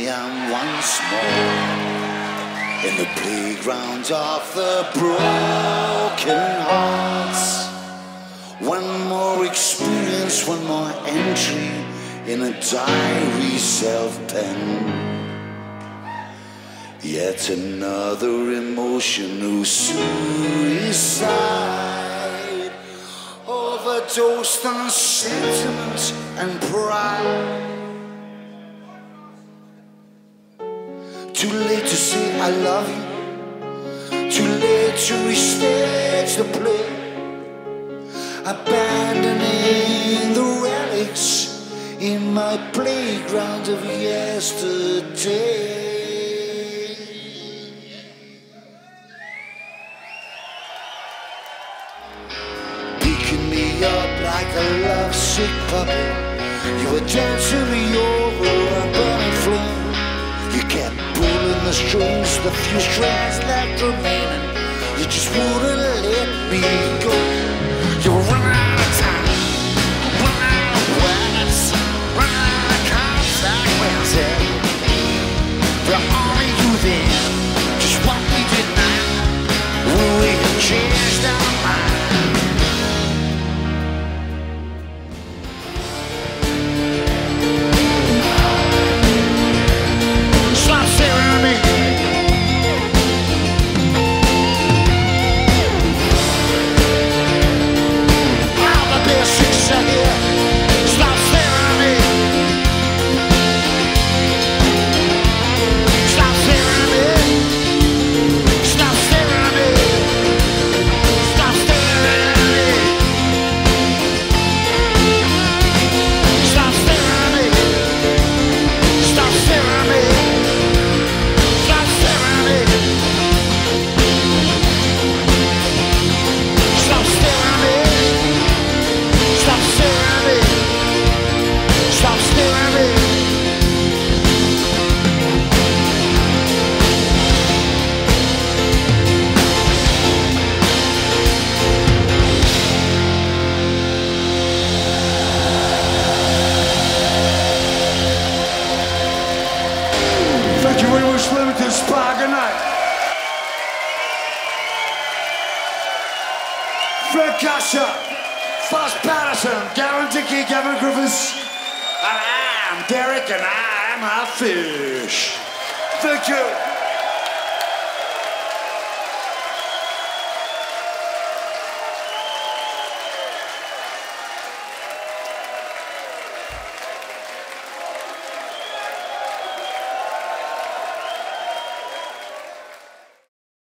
I am once more in the playground of the broken hearts. One more experience, one more entry in a diary self-pen. Yet another emotional suicide, overdosed on sentiments and pride. Too late to say I love you, too late to restage the play, abandoning the relics in my playground of yesterday. Picking me up like a lovesick puppy, you were dancing me over a burning flame. You kept pulling the strings, the few strands left remaining. You just wouldn't let me go. You were running out of time, running out of words, running out of consequences. But only you then, just what we did now, will we have changed our mind? Joshua, Fox Patterson, Gavin Dickey, Gavin Griffiths, and I'm Derek, and I'm a fish. Thank you.